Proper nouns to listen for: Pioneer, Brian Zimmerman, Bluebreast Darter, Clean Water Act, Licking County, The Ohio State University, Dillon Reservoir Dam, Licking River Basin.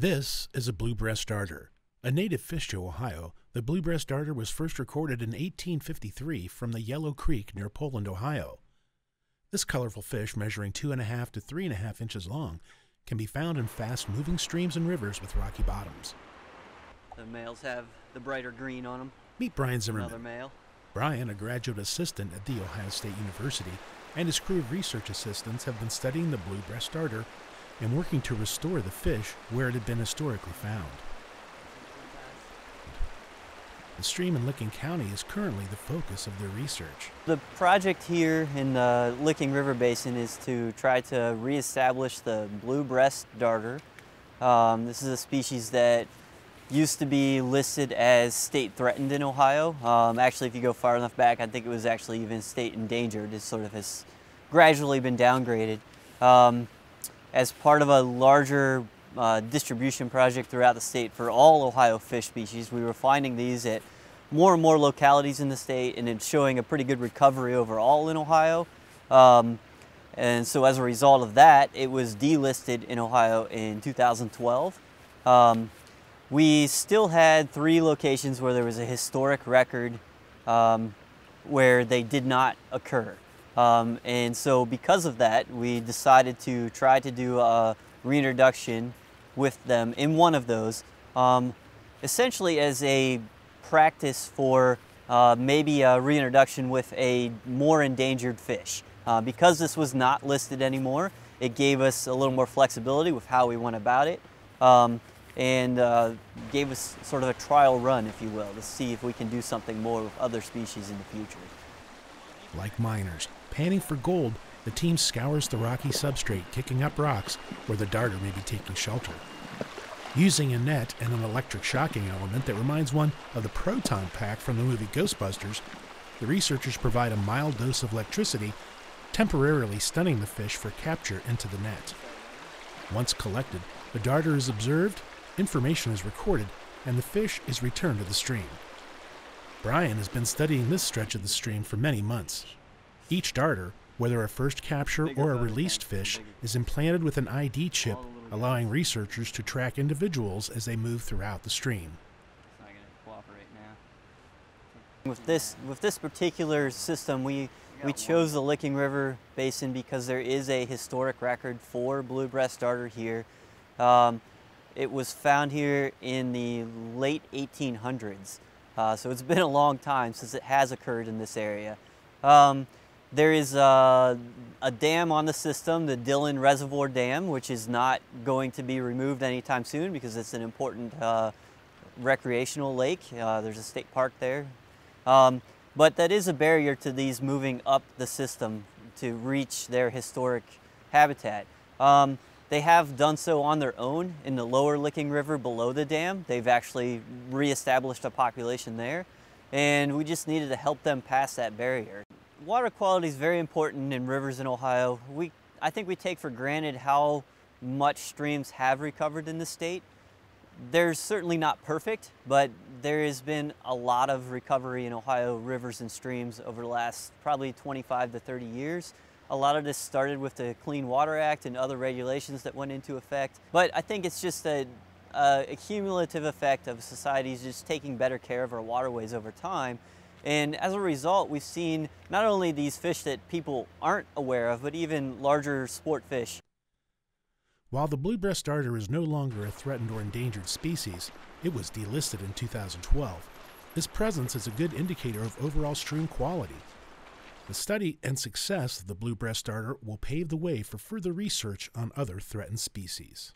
This is a bluebreast darter. A native fish to Ohio, the bluebreast darter was first recorded in 1853 from the Yellow Creek near Poland, Ohio. This colorful fish, measuring 2.5 to 3.5 inches long, can be found in fast-moving streams and rivers with rocky bottoms. The males have the brighter green on them. Meet Brian Zimmerman. Another male. Brian, a graduate assistant at The Ohio State University, and his crew of research assistants have been studying the bluebreast darter and working to restore the fish where it had been historically found. The stream in Licking County is currently the focus of their research. The project here in the Licking River Basin is to try to reestablish the bluebreast darter. This is a species that used to be listed as state threatened in Ohio. Actually, if you go far enough back, I think it was actually even state endangered. It sort of has gradually been downgraded. As part of a larger distribution project throughout the state for all Ohio fish species. We were finding these at more and more localities in the state, and it's showing a pretty good recovery overall in Ohio. And so as a result of that, it was delisted in Ohio in 2012. We still had 3 locations where there was a historic record where they did not occur. And so because of that, we decided to try to do a reintroduction with them in one of those, essentially as a practice for maybe a reintroduction with a more endangered fish. Because this was not listed anymore, it gave us a little more flexibility with how we went about it, and gave us sort of a trial run, if you will, to see if we can do something more with other species in the future. Like miners panning for gold, the team scours the rocky substrate, kicking up rocks where the darter may be taking shelter. Using a net and an electric shocking element that reminds one of the proton pack from the movie Ghostbusters, the researchers provide a mild dose of electricity, temporarily stunning the fish for capture into the net. Once collected, the darter is observed, information is recorded, and the fish is returned to the stream. Brian has been studying this stretch of the stream for many months. Each darter, whether a first capture or a released fish, is implanted with an ID chip, allowing researchers to track individuals as they move throughout the stream. It's not going to cooperate now. With this particular system, we chose the Licking River Basin because there is a historic record for bluebreast darter here. It was found here in the late 1800s, so it's been a long time since it has occurred in this area. There is a dam on the system, the Dillon Reservoir Dam, which is not going to be removed anytime soon because it's an important recreational lake. There's a state park there. But that is a barrier to these moving up the system to reach their historic habitat. They have done so on their own in the lower Licking River below the dam. They've actually reestablished a population there, and we just needed to help them pass that barrier. Water quality is very important in rivers in Ohio. I think we take for granted how much streams have recovered in the state. They're certainly not perfect, but there has been a lot of recovery in Ohio rivers and streams over the last probably 25 to 30 years. A lot of this started with the Clean Water Act and other regulations that went into effect. But I think it's just a cumulative effect of societies just taking better care of our waterways over time. And as a result, we've seen not only these fish that people aren't aware of, but even larger sport fish. While the bluebreast darter is no longer a threatened or endangered species, it was delisted in 2012. Its presence is a good indicator of overall stream quality. The study and success of the bluebreast darter will pave the way for further research on other threatened species.